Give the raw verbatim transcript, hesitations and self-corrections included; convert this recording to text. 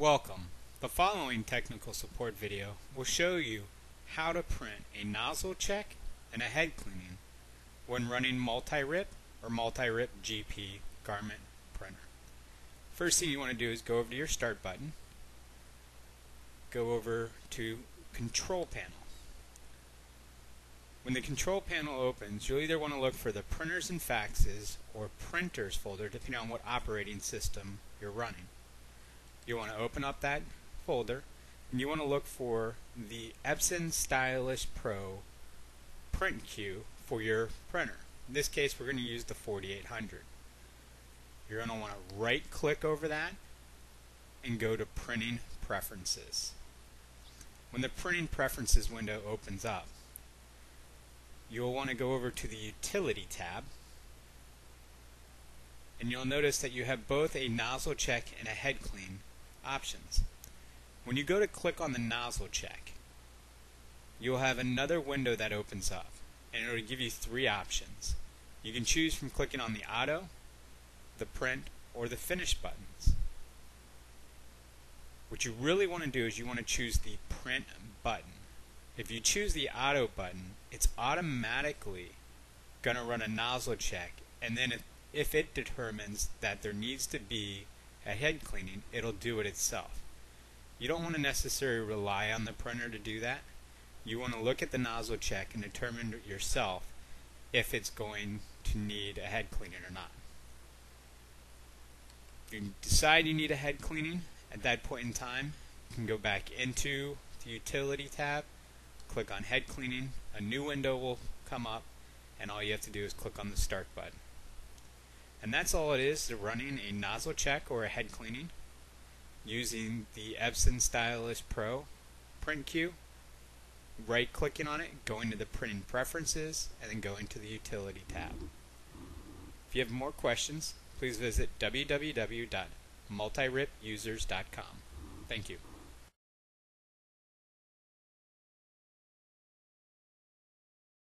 Welcome. The following technical support video will show you how to print a nozzle check and a head cleaning when running MultiRIP or MultiRIP G P garment printer. First thing you want to do is go over to your start button, go over to control panel. When the control panel opens, you'll either want to look for the printers and faxes or printers folder depending on what operating system you're running. You want to open up that folder and you want to look for the Epson Stylus Pro print queue for your printer. In this case, we're going to use the forty-eight hundred. You're going to want to right click over that and go to Printing Preferences. When the Printing Preferences window opens up, you'll want to go over to the Utility tab. And you'll notice that you have both a nozzle check and a head clean options. When you go to click on the nozzle check, you'll have another window that opens up, and it'll give you three options. You can choose from clicking on the auto, the print, or the finish buttons. What you really want to do is you want to choose the print button. If you choose the auto button, it's automatically going to run a nozzle check, and then it, if it determines that there needs to be a head cleaning, it'll do it itself. You don't want to necessarily rely on the printer to do that. You want to look at the nozzle check and determine yourself if it's going to need a head cleaning or not. If you decide you need a head cleaning, at that point in time, you can go back into the Utility tab, click on Head Cleaning, a new window will come up, and all you have to do is click on the Start button. And that's all it is to running a nozzle check or a head cleaning using the Epson Stylus Pro print queue, right clicking on it, going to the Printing Preferences, and then going to the Utility tab. If you have more questions, please visit w w w dot multirip users dot com. Thank you.